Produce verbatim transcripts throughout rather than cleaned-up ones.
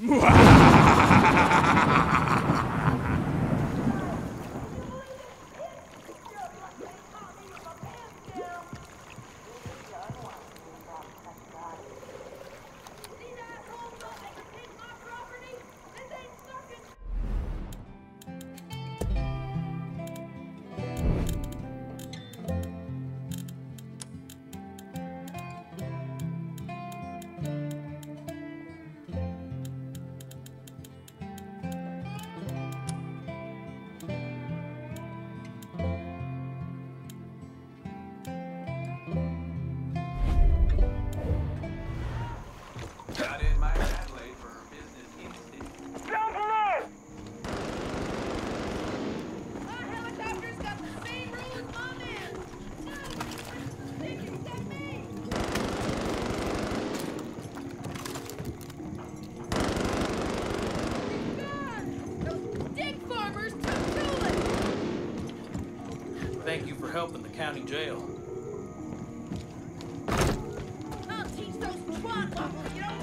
Thank you for helping the county jail. I'll teach those twat waffles, you know?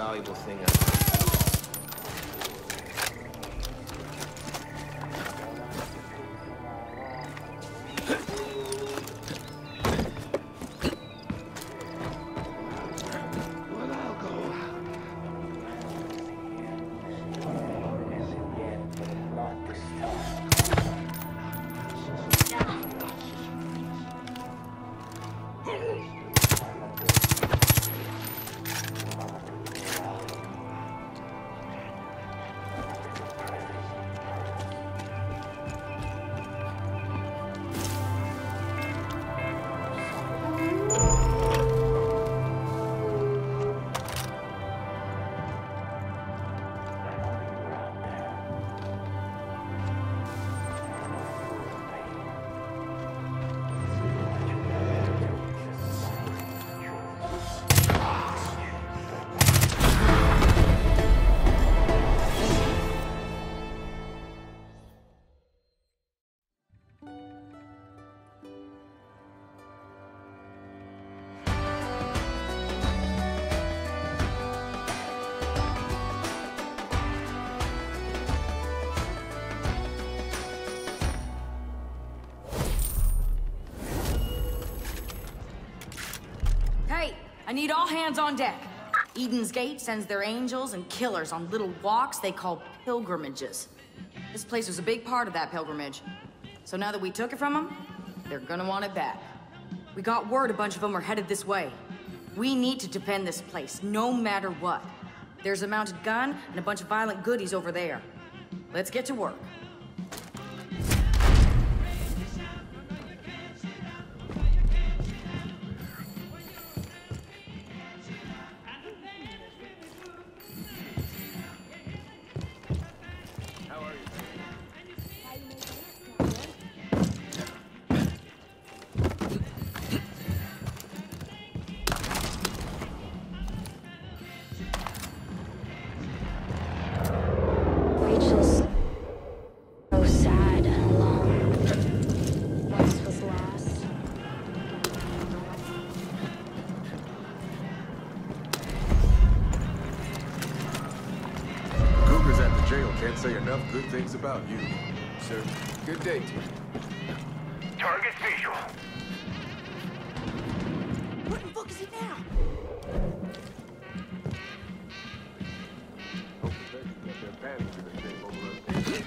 valuable thing ever. I need all hands on deck. Eden's Gate sends their angels and killers on little walks they call pilgrimages. This place was a big part of that pilgrimage. So now that we took it from them, they're gonna want it back. We got word a bunch of them are headed this way. We need to defend this place, no matter what. There's a mounted gun and a bunch of violent goodies over there. Let's get to work. Can't say enough good things about you, sir. Good day to you. Target visual. What in the fuck is he now? Hope the Beggars get their pants to the game over us. You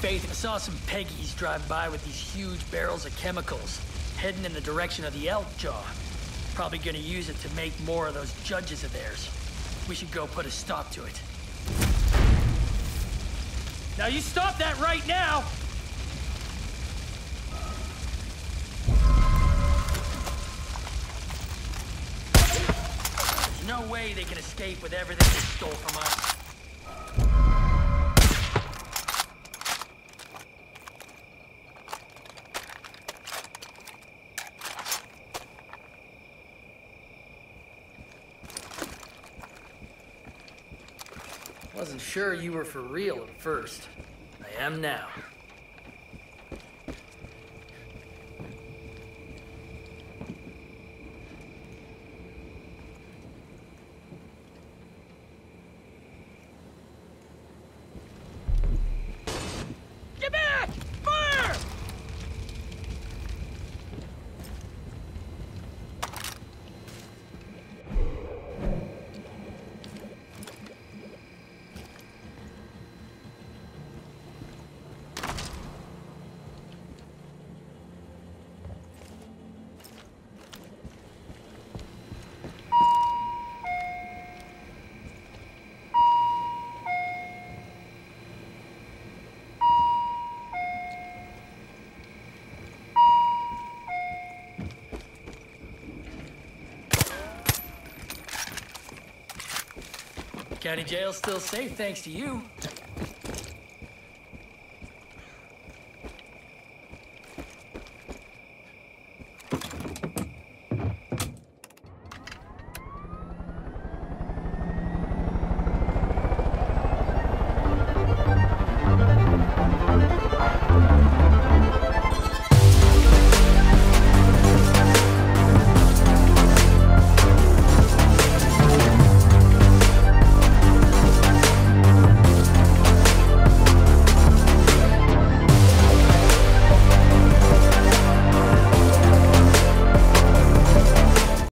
Faith, I saw some Peggy's drive by with these huge barrels of chemicals, heading in the direction of the Elk Jaw. Probably gonna use it to make more of those judges of theirs. We should go put a stop to it. Now you stop that right now! There's no way they can escape with everything they stole from us. Wasn't sure you were for real at first. I am now. Get back! Fire! County jail's still safe thanks to you.